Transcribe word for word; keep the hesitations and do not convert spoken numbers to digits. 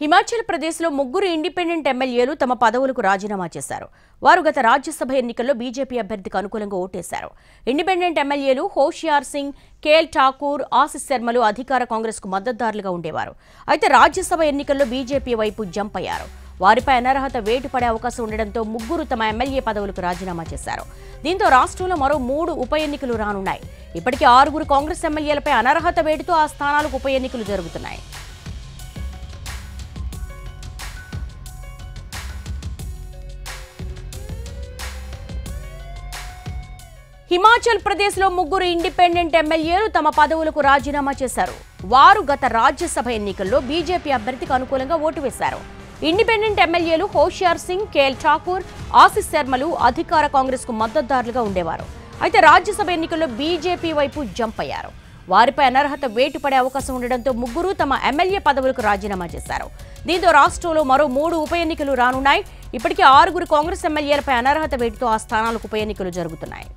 हिमाचल प्रदेश में मुग्गुरु इंडिपेंडेंट एमएलएलु तम पदवुलकु राजीनामा चेशारु। वारु गत राज्यसभा एन्निकल्लो बीजेपी अभ्यर्थिकी अनुकूलंगा ओटेशारु। इंडिपेंडेंट एमएलएलु होशियार सिंग, केएल ठाकूर, आशीष शर्मलु अधिकार कांग्रेस कु मद्दतुदारुलुगा उंडेवारु। अयिते राज्यसभा एन्निकल्लो बीजेपी वैपु जंप अय्यारु। వారిపై అనర్హత వేటు పడే అవకాశం ఉండడంతో ముగ్గురు తమ ఎమ్మెల్యే పదవులకు రాజీనామా చేశారు। దీంతో రాష్ట్రంలో మరో మూడు ఉప ఎన్నికలు రానున్నాయి। ఇప్పటికే ఆరుగురు కాంగ్రెస్ ఎమ్మెల్యేలపై అనర్హత వేటుతో ఆ స్థానాలకు ఉప ఎన్నికలు జరుగుతున్నాయి। हिमाचल प्रदेश में मुग्गुरु इंडिपेंडेंट एमएलएलु तम पदवुलकु राजीनामा चेशारु। वारु गत राज्यसभा एन्निकल्लो बीजेपी అభ్యర్థికి అనుకూలంగా ఓటు వేశారు। ఇండిపెండెంట్ ఎమ్మెల్యేలు హోషియార్ సింగ్, కేఎల్ ఠాకూర్, ఆశిష్ శర్మలు అధికార కాంగ్రెస్ కు మద్దతుదారులుగా ఉండేవారు। అయితే రాజ్యసభ ఎన్నికల్లో బీజేపీ వైపు జంప్ అయ్యారు। వారిపై అనర్హత వేటు పడే అవకాశం ఉండడంతో ముగ్గురు తమ ఎమ్మెల్యే పదవులకు రాజీనామా చేశారు। దీంతో రాష్ట్రంలో మరో మూడు ఉప ఎన్నికలు రానున్నాయి। ఇప్పటికే ఆరుగురు కాంగ్రెస్ ఎమ్మెల్యేలపై అనర్హత వేటుతో ఆ స్థానాలకు ఉప ఎన్నికలు జరుగుతున్నాయి।